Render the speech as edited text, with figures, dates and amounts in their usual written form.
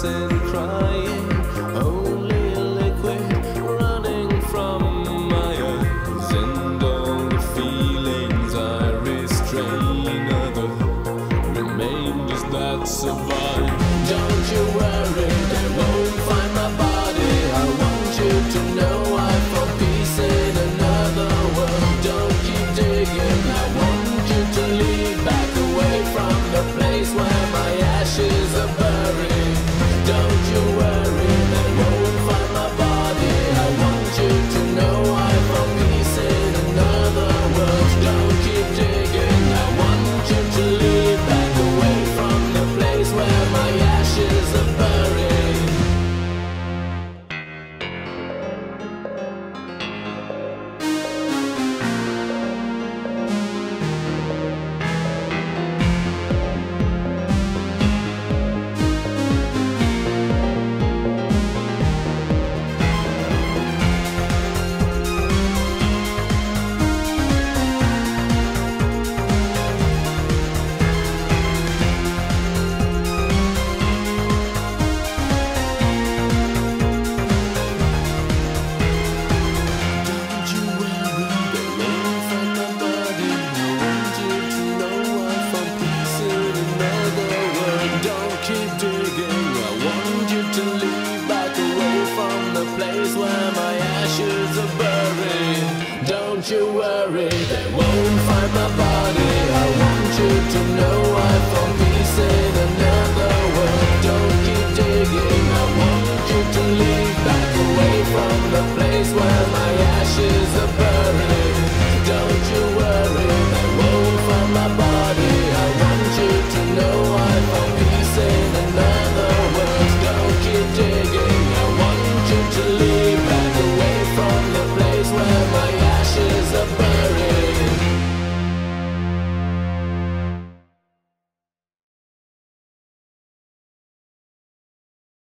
And crying, only liquid running from my eyes, and all the feelings I restrain other remainders that survive. Don't you worry, they won't find my body. I want you to know I found peace in another world. Don't keep digging, I want you to leave, back away from the place where my ashes are buried. Don't you worry, they won't find my body. I want you to know I found peace in another world. Don't keep digging, I want you to leave, back away from the place where my ashes are buried. Don't you worry, they won't find my body. I want you to know I found peace.